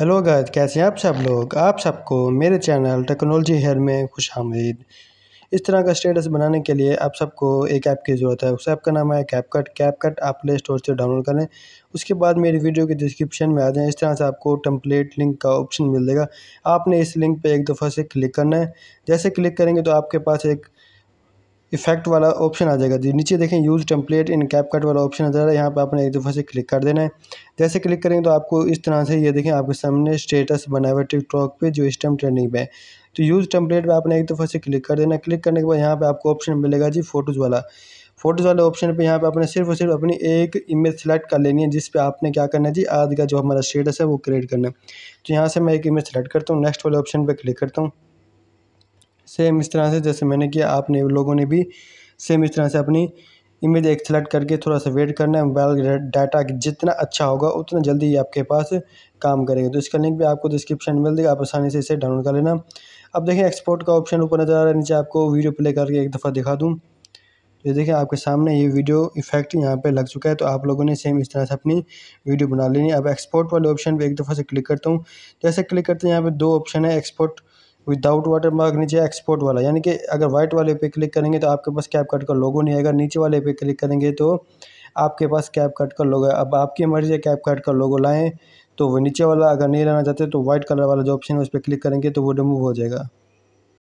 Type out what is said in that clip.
Hello guys, कैसे हैं आप सब लोग। आप सबको मेरे चैनल टेक्नोलॉजी हेयर में खुश आमदीद। इस तरह का स्टेटस बनाने के लिए आप सबको एक ऐप की ज़रूरत है। उस ऐप का नाम है कैपकट। कैपकट आप प्ले स्टोर से डाउनलोड करें, उसके बाद मेरी वीडियो के डिस्क्रिप्शन में आ जाएं। इस तरह से आपको टेम्पलेट लिंक का ऑप्शन मिल जाएगा। आपने इस लिंक पर एक दफ़ा से क्लिक करना है। जैसे क्लिक करेंगे तो आपके पास एक इफेक्ट वाला ऑप्शन आ जाएगा। जी नीचे देखें, यूज़ टेम्पलेट इन कैपकट वाला ऑप्शन आ जा रहा है। यहाँ पर आपने एक दफ़ा से क्लिक कर देना है। जैसे क्लिक करेंगे तो आपको इस तरह से ये देखें आपके सामने स्टेटस बना हुआ है टिकटॉक पे, जो इस टाइम ट्रेंडिंग पे है। तो यूज़ टेम्पलेट पे आपने एक दफ़ा से क्लिक कर देना। क्लिक करने के बाद यहाँ पर आपको ऑप्शन मिलेगा जी फोटोज़ वाला ऑप्शन पे। यहाँ पे आपने सिर्फ और सिर्फ अपनी एक इमेज सेलेक्ट कर लेनी है, जिस पे आपने क्या करना है जी, आज का जो हमारा स्टेटस है वो क्रिएट करना है। तो यहाँ से मैं एक इमेज सेलेक्ट करता हूँ, नेक्स्ट वाले ऑप्शन पर क्लिक करता हूँ। सेम इस तरह से जैसे मैंने किया, आपने लोगों ने भी सेम इस तरह से अपनी इमेज एक सेलेक्ट करके थोड़ा सा वेट करना है। मोबाइल डाटा जितना अच्छा होगा उतना जल्दी ये आपके पास काम करेगा। तो इसका लिंक भी आपको डिस्क्रिप्शन में मिल देगा, आप आसानी से इसे डाउनलोड कर लेना। अब देखें एक्सपोर्ट का ऑप्शन ऊपर नज़र आ रहा है। नीचे आपको वीडियो प्ले करके एक दफ़ा दिखा दूँ। ये देखें आपके सामने ये वीडियो इफेक्ट यहाँ पे लग चुका है। तो आप लोगों ने सेम इस तरह से अपनी वीडियो बना लेनी है। अब एक्सपोर्ट वाले ऑप्शन पर एक दफ़ा से क्लिक करता हूँ। जैसे क्लिक करते हैं यहाँ पर दो ऑप्शन है, एक्सपोर्ट विदाउट वाटरमार्क नीचे, एक्सपोर्ट वाला। यानी कि अगर वाइट वाले पे क्लिक करेंगे तो आपके पास कैपकट का लोगो नहीं आएगा, नीचे वाले पे क्लिक करेंगे तो आपके पास कैपकट का लोगो है। अब आपकी मर्जी है कैपकट का लोगो लाएं तो वो नीचे वाला, अगर नहीं लाना चाहते तो वाइट कलर वाला जो ऑप्शन है उस पर क्लिक करेंगे तो वो रिमूव हो जाएगा।